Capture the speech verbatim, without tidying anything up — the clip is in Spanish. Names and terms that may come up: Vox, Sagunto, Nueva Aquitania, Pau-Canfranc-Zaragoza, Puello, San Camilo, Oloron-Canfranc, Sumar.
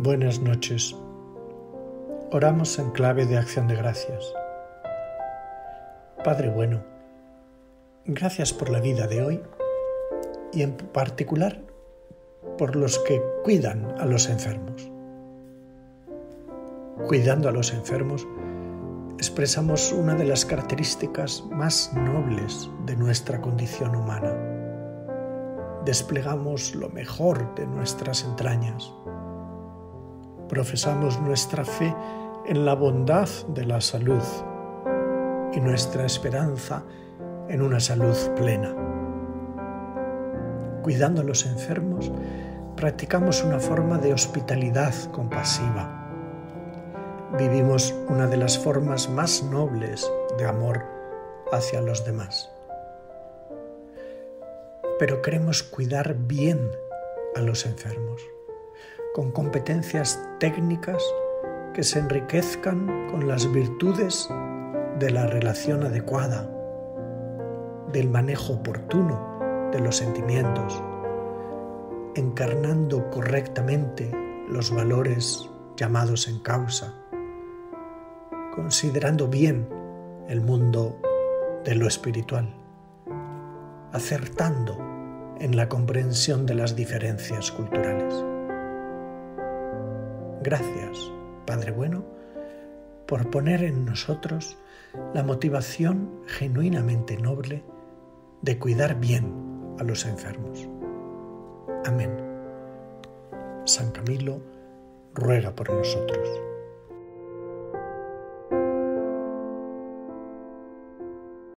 Buenas noches. Oramos en clave de acción de gracias. Padre bueno, gracias por la vida de hoy y en particular por los que cuidan a los enfermos. Cuidando a los enfermos, expresamos una de las características más nobles de nuestra condición humana. Desplegamos lo mejor de nuestras entrañas. Profesamos nuestra fe en la bondad de la salud y nuestra esperanza en una salud plena. Cuidando a los enfermos, practicamos una forma de hospitalidad compasiva. Vivimos una de las formas más nobles de amor hacia los demás. Pero queremos cuidar bien a los enfermos, con competencias técnicas que se enriquezcan con las virtudes de la relación adecuada, del manejo oportuno de los sentimientos, encarnando correctamente los valores llamados en causa, considerando bien el mundo de lo espiritual, acertando en la comprensión de las diferencias culturales. Gracias, Padre bueno, por poner en nosotros la motivación genuinamente noble de cuidar bien a los enfermos. Amén. San Camilo ruega por nosotros.